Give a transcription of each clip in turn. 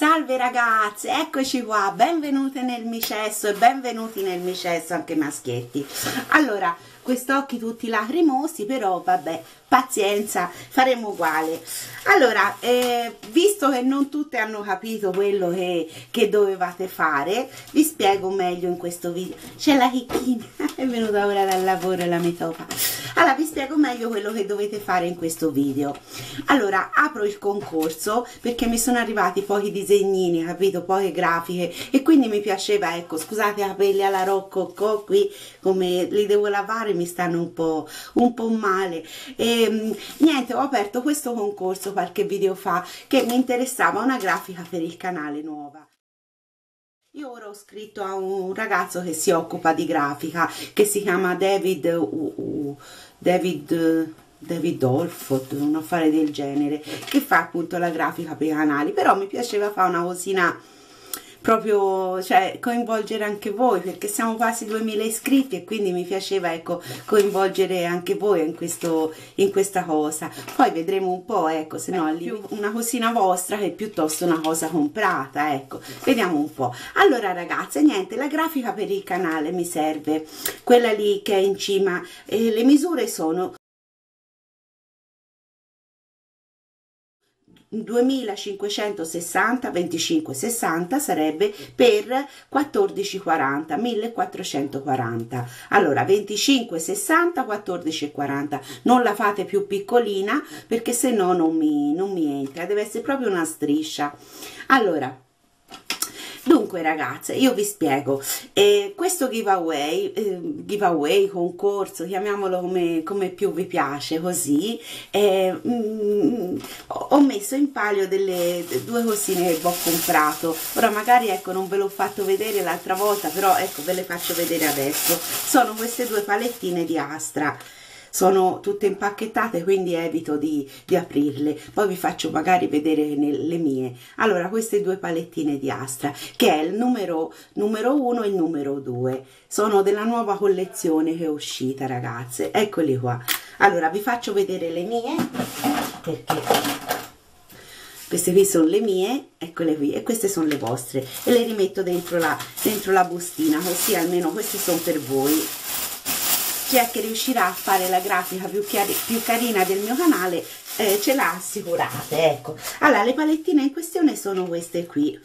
Salve ragazze, eccoci qua, benvenute nel micesso e benvenuti nel micesso anche maschietti. Allora, quest'occhi tutti lacrimosi, però vabbè, pazienza, faremo uguale. Allora, visto che non tutte hanno capito quello che dovevate fare, vi spiego meglio in questo video. C'è la chicchina, è venuta ora dal lavoro la metopa. Allora, vi spiego meglio quello che dovete fare in questo video. Allora, apro il concorso perché mi sono arrivati pochi disegnini, capito? Poche grafiche, e quindi mi piaceva, ecco, scusate i capelli alla Rococò qui, come li devo lavare mi stanno un po' male. E niente, ho aperto questo concorso qualche video fa che mi interessava una grafica per il canale nuova. Io ora ho scritto a un ragazzo che si occupa di grafica, che si chiama David Dolford, un affare del genere, che fa appunto la grafica per i canali, però mi piaceva fare una cosina proprio, cioè, coinvolgere anche voi, perché siamo quasi 2000 iscritti e quindi mi piaceva, ecco, coinvolgere anche voi in questa cosa. Poi vedremo un po', ecco, se no più una cosina vostra che piuttosto una cosa comprata, ecco, vediamo un po'. Allora ragazze, niente, la grafica per il canale mi serve quella lì che è in cima, le misure sono 2560 2560 sarebbe per 1440 1440. Allora 2560 1440, non la fate più piccolina perché se no non mi entra, deve essere proprio una striscia. Allora, dunque ragazze, io vi spiego, questo giveaway, concorso, chiamiamolo come più vi piace, così ho messo in palio delle due cosine che vi ho comprato. Ora magari, ecco, non ve l'ho fatto vedere l'altra volta, però ecco ve le faccio vedere adesso. Sono queste due palettine di Astra, sono tutte impacchettate, quindi evito di aprirle, poi vi faccio magari vedere le mie. Allora, queste due palettine di Astra, che è il numero 1 e il numero 2, sono della nuova collezione che è uscita, ragazze, eccoli qua. Allora vi faccio vedere le mie, perché queste qui sono le mie, eccole qui, e queste sono le vostre, e le rimetto dentro la bustina, così almeno queste sono per voi. Chi è che riuscirà a fare la grafica più carina del mio canale, ce l'ha assicurata, ecco. Allora, le palettine in questione sono queste qui.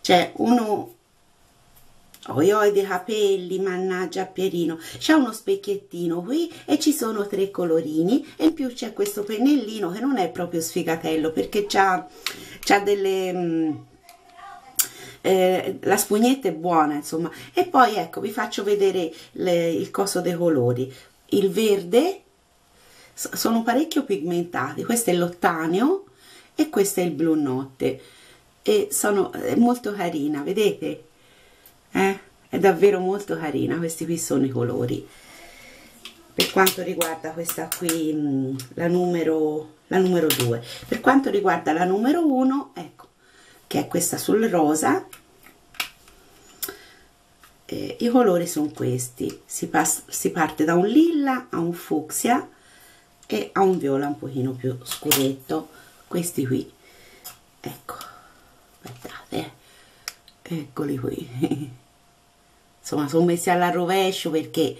C'è uno, oioi dei capelli, mannaggia Pierino, c'è uno specchiettino qui e ci sono tre colorini, e in più c'è questo pennellino che non è proprio sfigatello perché c'ha delle... la spugnetta è buona, insomma. E poi ecco vi faccio vedere il coso dei colori. Il verde, sono parecchio pigmentati, questo è l'ottaneo e questo è il blu notte, e sono molto carina, vedete? È davvero molto carina. Questi qui sono i colori. Per quanto riguarda questa qui, la numero 2, per quanto riguarda la numero 1, ecco, che è questa sul rosa, i colori sono questi, si parte da un lilla a un fucsia e a un viola un pochino più scuretto, questi qui, ecco, guardate, eccoli qui. Insomma, sono messi alla rovescio perché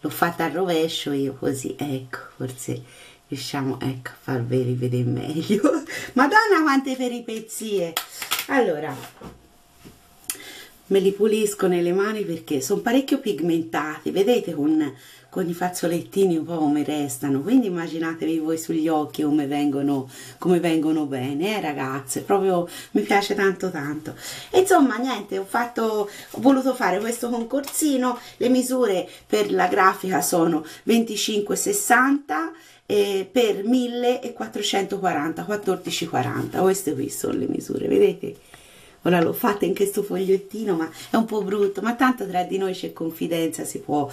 l'ho fatta al rovescio io, così, ecco, forse riusciamo, ecco, a farvi rivedere meglio. Madonna quante peripezie! Allora, me li pulisco nelle mani perché sono parecchio pigmentati, vedete con i fazzolettini un po' come restano, quindi immaginatevi voi sugli occhi come vengono bene, ragazze, proprio mi piace tanto. E insomma niente, ho voluto fare questo concorsino. Le misure per la grafica sono 2560 per 1440 1440, queste qui sono le misure, vedete? Ora lo fate in questo fogliettino, ma è un po' brutto, ma tanto tra di noi c'è confidenza, si può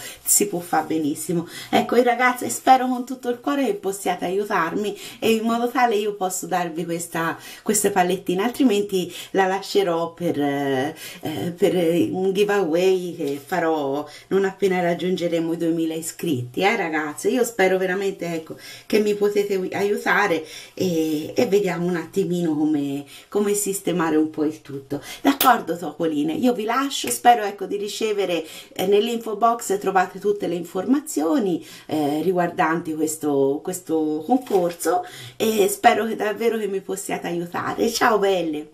fare benissimo. Ecco, ragazzi, spero con tutto il cuore che possiate aiutarmi e in modo tale io posso darvi questa palettina, altrimenti la lascerò per un giveaway che farò non appena raggiungeremo i 2000 iscritti, ragazzi. Io spero veramente, ecco, che mi potete aiutare e vediamo un attimino come sistemare un po' il tutto, d'accordo, topoline? Io vi lascio, spero, ecco, di ricevere nell'info box trovate tutte le informazioni riguardanti questo concorso e spero che davvero mi possiate aiutare. Ciao belle!